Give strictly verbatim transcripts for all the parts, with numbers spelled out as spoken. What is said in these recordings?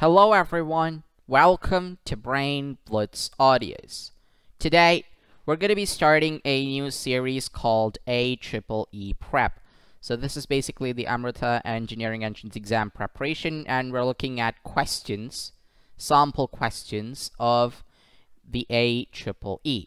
Hello everyone, welcome to Brain Blitz Audios. Today, we're going to be starting a new series called A triple E Prep. So this is basically the Amrita Engineering Entrance Exam preparation, and we're looking at questions, sample questions of the A triple E.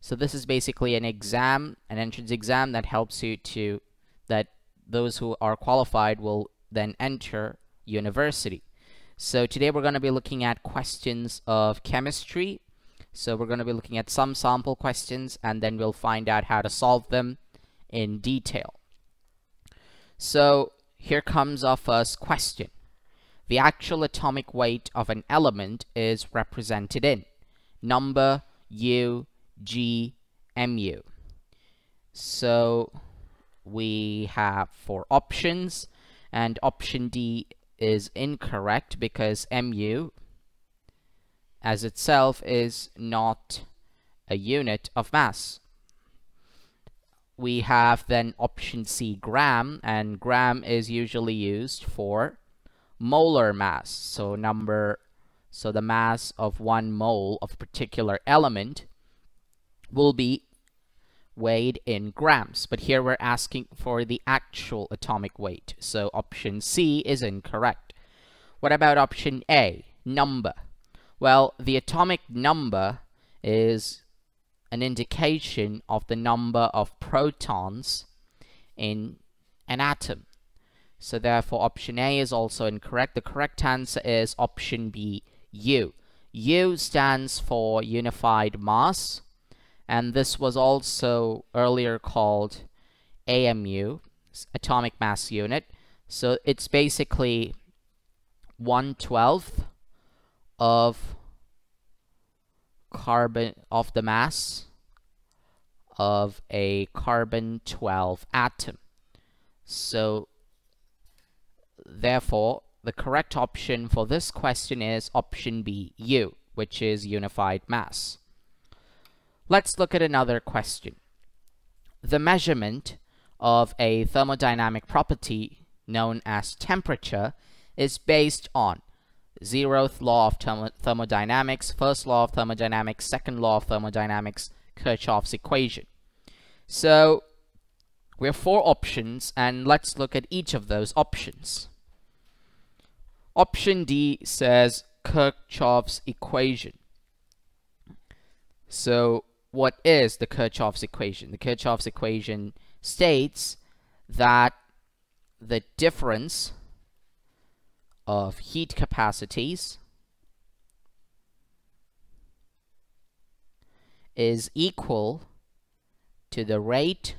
So this is basically an exam, an entrance exam that helps you to, that those who are qualified will then enter university. So today we're going to be looking at questions of chemistry. So we're going to be looking at some sample questions, and then we'll find out how to solve them in detail. So here comes our first question. The actual atomic weight of an element is represented in number U, G, M U. So we have four options, and option D is incorrect because M U as itself is not a unit of mass. We have then option C, gram, and gram is usually used for molar mass. So number, so the mass of one mole of a particular element will be weighed in grams, but here we're asking for the actual atomic weight, so option C is incorrect. What about option A, number? Well, the atomic number is an indication of the number of protons in an atom. So therefore, option A is also incorrect. The correct answer is option B, U. U stands for unified mass, and this was also earlier called A M U, atomic mass unit. So it's basically one twelfth of carbon, of the mass of a carbon twelve atom. So therefore, the correct option for this question is option B, U, which is unified mass. Let's look at another question. The measurement of a thermodynamic property known as temperature is based on zeroth law of thermodynamics, first law of thermodynamics, second law of thermodynamics, Kirchhoff's equation. So we have four options, and let's look at each of those options. Option D says Kirchhoff's equation. So what is the Kirchhoff's equation? The Kirchhoff's equation states that the difference of heat capacities is equal to the rate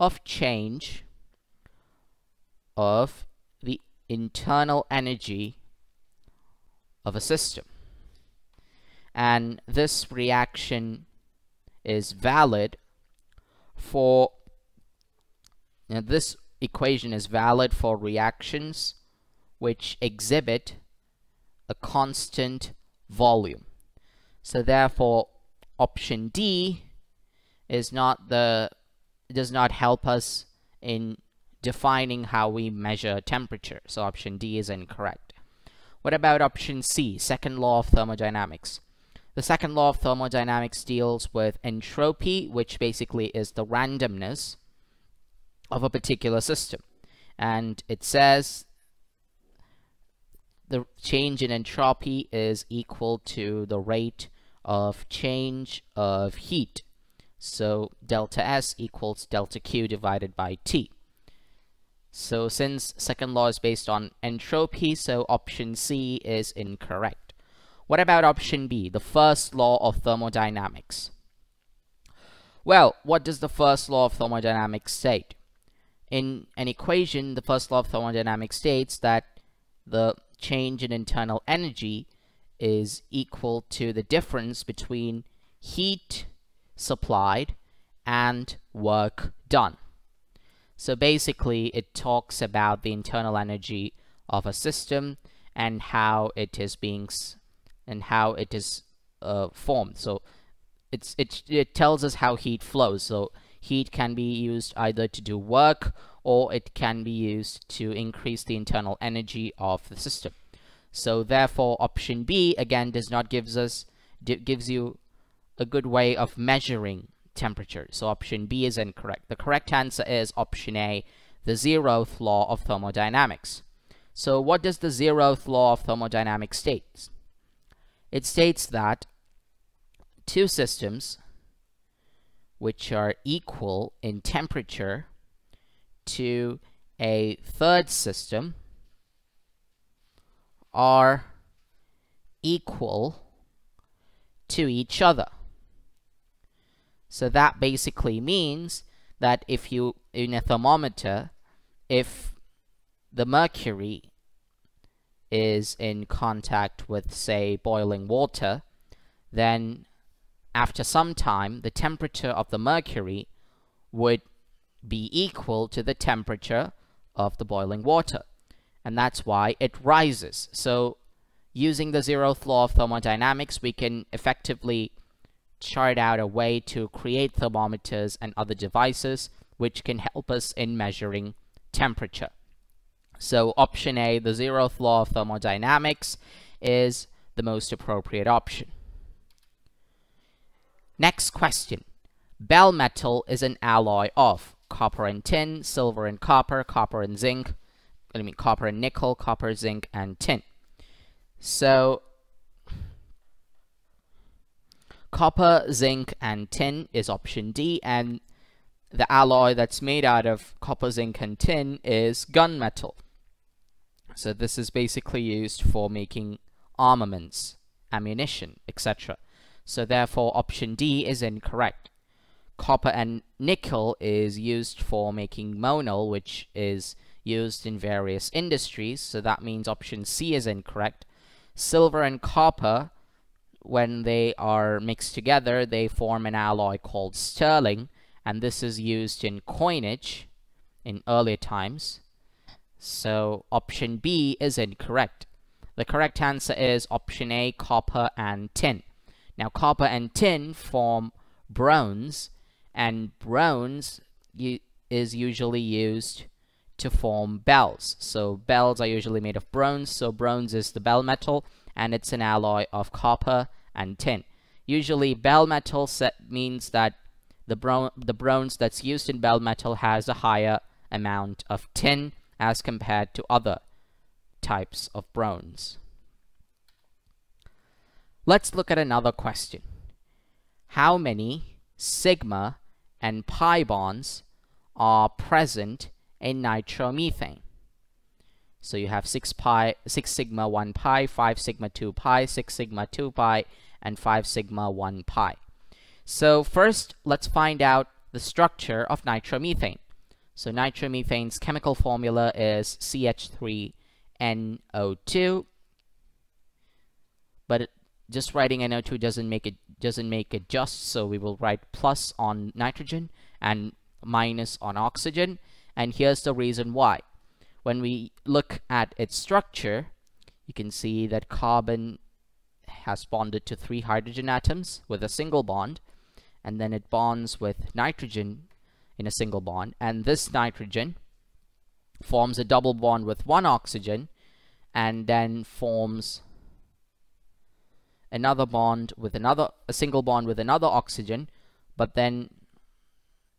of change of the internal energy of a system. And this reaction is valid for, now this equation is valid for reactions which exhibit a constant volume. So therefore, option D is not the, does not help us in defining how we measure temperature. So option D is incorrect. What about option C, second law of thermodynamics? The second law of thermodynamics deals with entropy, which basically is the randomness of a particular system. And it says the change in entropy is equal to the rate of change of heat. So delta S equals delta Q divided by T. So since second law is based on entropy, so option C is incorrect. What about option B, the first law of thermodynamics? Well, what does the first law of thermodynamics state? In an equation, the first law of thermodynamics states that the change in internal energy is equal to the difference between heat supplied and work done. So basically, it talks about the internal energy of a system and how it is being and how it is uh, formed. So it's, it, it tells us how heat flows. So heat can be used either to do work, or it can be used to increase the internal energy of the system. So therefore option B again does not gives us gives you a good way of measuring temperature. So option B is incorrect. The correct answer is option A, the zeroth law of thermodynamics. So what does the zeroth law of thermodynamics state? It states that two systems which are equal in temperature to a third system are equal to each other. So that basically means that if you, in a thermometer, if the mercury is in contact with, say, boiling water, then after some time, the temperature of the mercury would be equal to the temperature of the boiling water, and that's why it rises. So using the zeroth law of thermodynamics, we can effectively chart out a way to create thermometers and other devices which can help us in measuring temperature. So option A, the zeroth law of thermodynamics, is the most appropriate option. Next question. Bell metal is an alloy of copper and tin, silver and copper, copper and zinc, I mean copper and nickel, copper, zinc, and tin. So copper, zinc, and tin is option D, and the alloy that's made out of copper, zinc, and tin is gunmetal. So this is basically used for making armaments, ammunition, et cetera. So therefore option D is incorrect. Copper and nickel is used for making monel, which is used in various industries, so that means option C is incorrect. Silver and copper, when they are mixed together, they form an alloy called sterling, and this is used in coinage in earlier times. So option B is incorrect. The correct answer is option A, copper and tin. Now copper and tin form bronze, and bronze is usually used to form bells. So bells are usually made of bronze, so bronze is the bell metal, and it's an alloy of copper and tin. Usually bell metal set means that the, bron the bronze that's used in bell metal has a higher amount of tin as compared to other types of bronze. Let's look at another question. How many sigma and pi bonds are present in nitromethane? So you have six pi, six sigma one pi, five sigma two pi, six sigma two pi, and five sigma one pi. So first, let's find out the structure of nitromethane. So nitromethane's chemical formula is C H three N O two, but it, just writing N O two doesn't make it doesn't make it just, so we will write plus on nitrogen and minus on oxygen. And here's the reason why. When we look at its structure, you can see that carbon has bonded to three hydrogen atoms with a single bond, and then it bonds with nitrogen in a single bond, and this nitrogen forms a double bond with one oxygen, and then forms another bond with another, a single bond with another oxygen, but then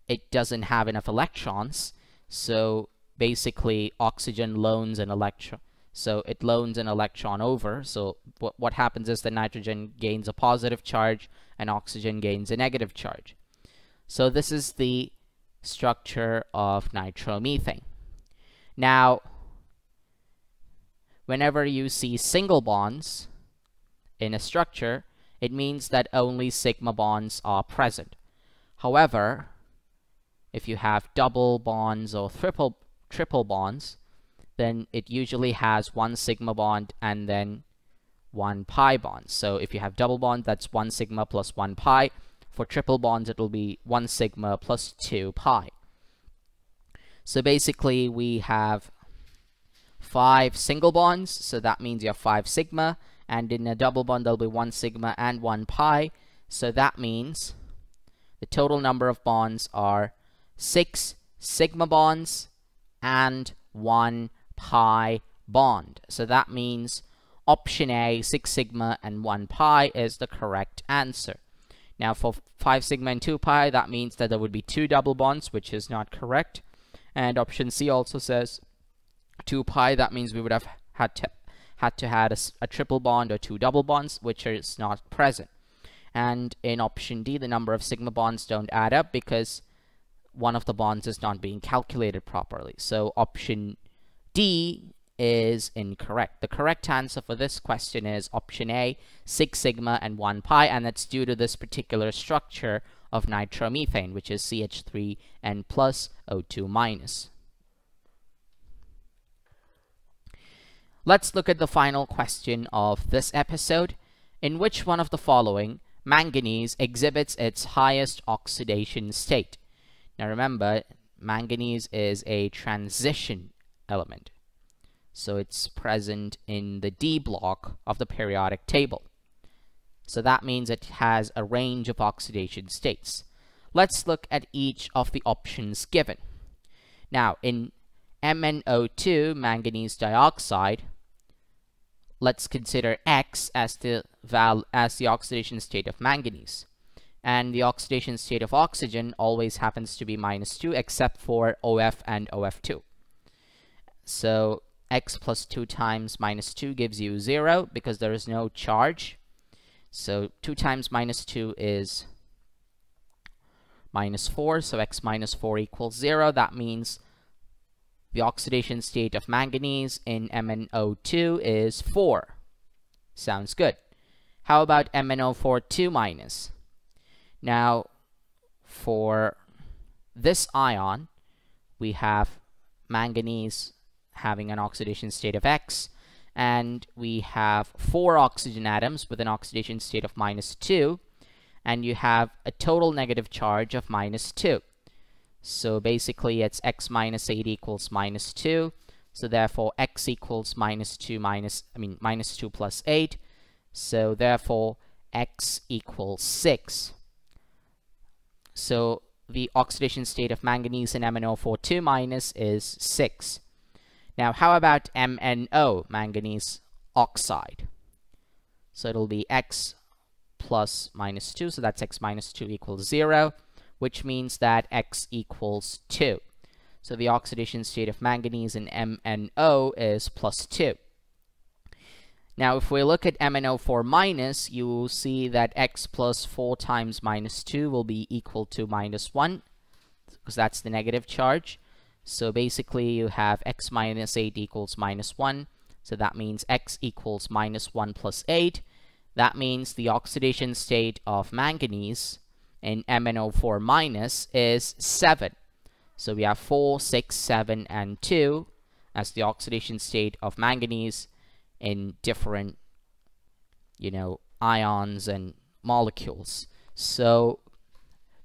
it doesn't have enough electrons. So basically oxygen loans an electron, so it loans an electron over. So what, what happens is the nitrogen gains a positive charge and oxygen gains a negative charge. So this is the structure of nitromethane. Now, whenever you see single bonds in a structure, it means that only sigma bonds are present. However, if you have double bonds or triple, triple bonds, then it usually has one sigma bond and then one pi bond. So if you have double bond, that's one sigma plus one pi. For triple bonds, it will be one sigma plus two pi. So basically, we have five single bonds, so that means you have five sigma, and in a double bond, there'll be one sigma and one pi. So that means the total number of bonds are six sigma bonds and one pi bond. So that means Option A, six sigma and one pi is the correct answer. Now for five sigma and two pi, that means that there would be two double bonds, which is not correct. And option C also says two pi, that means we would have had to had to had a, a triple bond or two double bonds, which is not present. And in option D, the number of sigma bonds don't add up because one of the bonds is not being calculated properly. So option D is incorrect. The correct answer for this question is option A, six sigma and one pi, and that's due to this particular structure of nitromethane, which is C H three N plus, O two minus. Let's look at the final question of this episode. In which one of the following manganese exhibits its highest oxidation state? Now remember, manganese is a transition element, so it's present in the D block of the periodic table. So that means it has a range of oxidation states. Let's look at each of the options given. Now in M n O two, manganese dioxide, let's consider X as the val as the oxidation state of manganese. And the oxidation state of oxygen always happens to be minus two, except for O F and O F two. So X plus two times minus two gives you zero because there is no charge. So two times minus two is minus four. So X minus four equals zero. That means the oxidation state of manganese in M n O two is four. Sounds good. How about M n O four two minus? Now, for this ion, we have manganese having an oxidation state of X, and we have four oxygen atoms with an oxidation state of minus two, and you have a total negative charge of minus two. So basically, it's X minus eight equals minus two. So therefore, X equals minus two minus, I mean, minus two plus eight. So therefore, X equals six. So the oxidation state of manganese in M n O four two minus is six. Now how about M n O, manganese oxide? So it'll be X plus minus two, so that's X minus two equals zero, which means that X equals two. So the oxidation state of manganese in M n O is plus two. Now, if we look at M n O four minus, you will see that X plus four times minus two will be equal to minus one, because that's the negative charge. So basically, you have X minus eight equals minus one. So that means X equals minus one plus eight. That means the oxidation state of manganese in M n O four minus is seven. So we have four, six, seven, and two as the oxidation state of manganese in different, you know, ions and molecules. So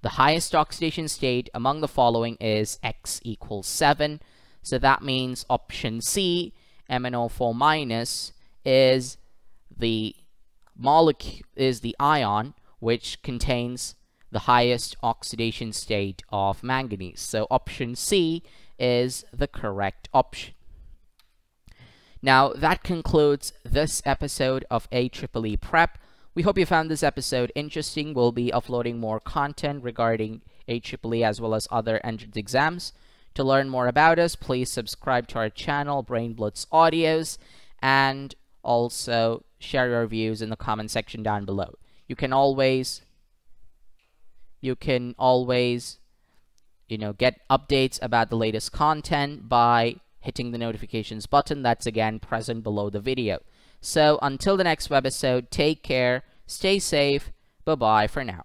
the highest oxidation state among the following is X equals seven. So that means option C, M n O four minus, is the molecule, is the ion which contains the highest oxidation state of manganese. So option C is the correct option. Now, that concludes this episode of A triple E Prep. We hope you found this episode interesting. We'll be uploading more content regarding A triple E as well as other entrance exams. To learn more about us, please subscribe to our channel, Brain Blitz Audios, and also share your views in the comment section down below. You can always, you can always, you know, get updates about the latest content by hitting the notifications button that's again present below the video. So until the next webisode, take care, stay safe, bye-bye for now.